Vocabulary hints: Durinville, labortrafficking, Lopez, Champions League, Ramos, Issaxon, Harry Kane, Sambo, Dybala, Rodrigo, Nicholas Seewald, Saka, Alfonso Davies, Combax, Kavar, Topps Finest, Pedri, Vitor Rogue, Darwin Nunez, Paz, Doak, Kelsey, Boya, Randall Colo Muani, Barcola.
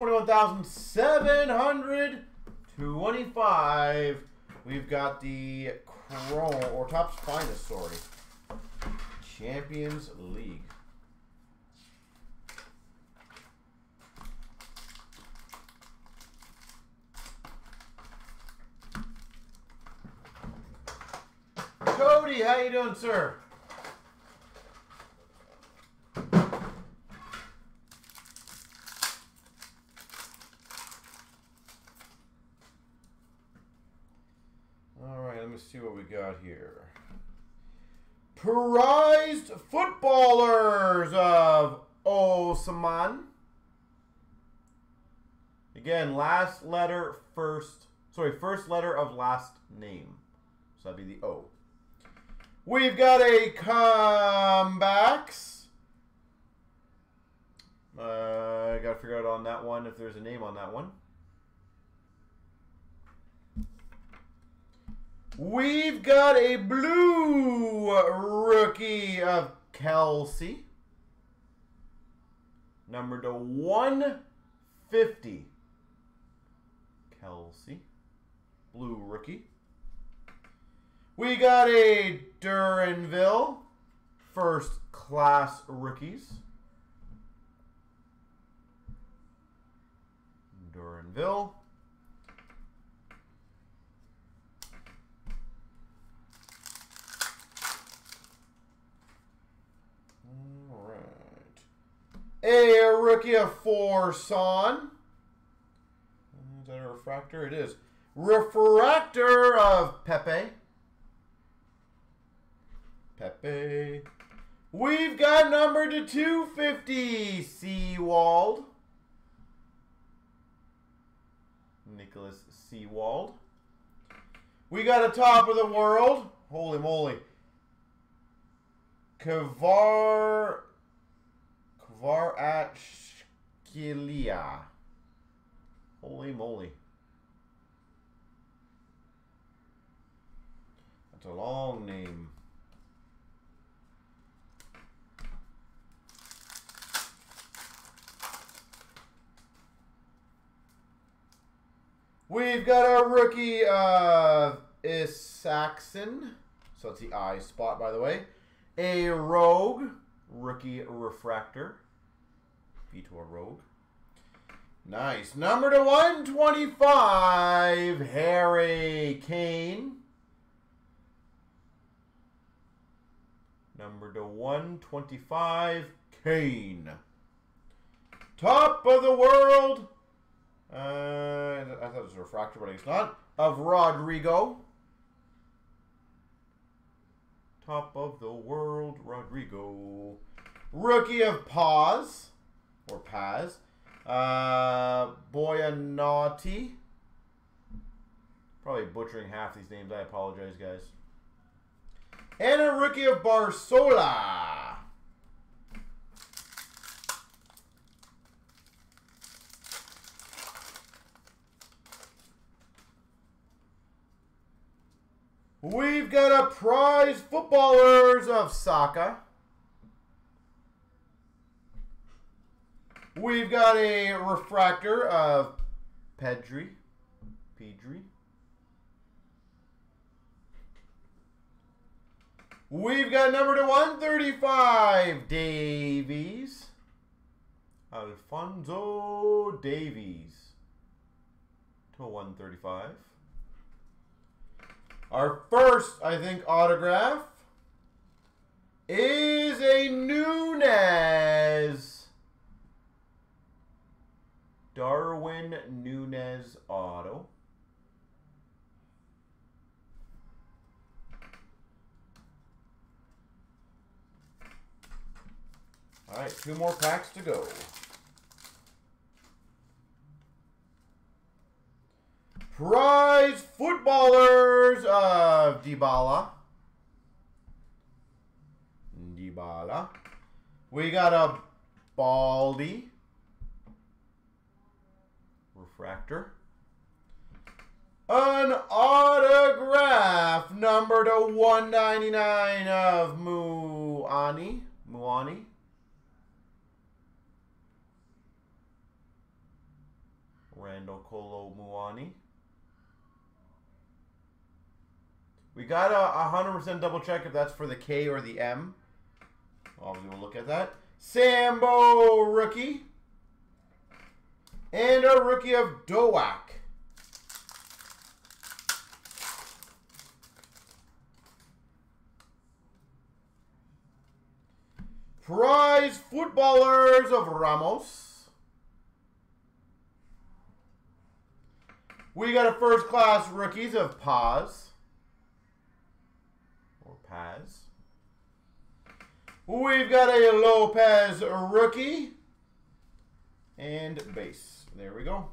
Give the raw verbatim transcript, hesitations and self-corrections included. twenty-one thousand seven hundred twenty-five. We've got the Chrome, or Topps Finest, sorry. Champions League. Cody, how you doing, sir? See what we got here. Prized footballers of Osman. Again, last letter first, sorry, first letter of last name. So that'd be the O. We've got a Combax. Uh, I gotta figure out on that one if there's a name on that one. We've got a blue rookie of Kelsey, number to one fifty. Kelsey, blue rookie. We got a Durinville, first class rookies. Durinville. A rookie of Forson. Is that a refractor? It is. Refractor of Pepe. Pepe. We've got number to two fifty. Seewald. Nicholas Seewald. We got a top of the world. Holy moly. Kavar. Varachkilia. Holy moly. That's a long name. We've got our rookie of Issaxon. So it's the eye spot, by the way. A rogue. Rookie refractor. Vitor Rogue. Nice. Number to one twenty-five, Harry Kane. Number to one twenty-five, Kane. Top of the world. Uh, I thought it was a refractor, but it's not. Of Rodrigo. Top of the world, Rodrigo. Rookie of Paz. Or Paz. Uh, Boya Naughty. Probably butchering half these names. I apologize, guys. And a rookie of Barcola. We've got a prize footballers of Saka. We've got a refractor of Pedri. Pedri. We've got number to one thirty-five, Davies. Alfonso Davies. To one thirty-five. Our first, I think, autograph is a Nunez. Darwin Nunez auto. All right, two more packs to go. Prize footballers of Dybala. Dybala. We got a Baldy. Refractor. An autograph number to one ninety-nine of Muani. Muani. Randall Colo Muani. We got a one hundred percent double check if that's for the K or the M. Obviously, we'll look at that. Sambo rookie. And a rookie of Doak. Prize footballers of Ramos. We got a first class rookies of Paz. Or Paz. We've got a Lopez rookie. And base. There we go.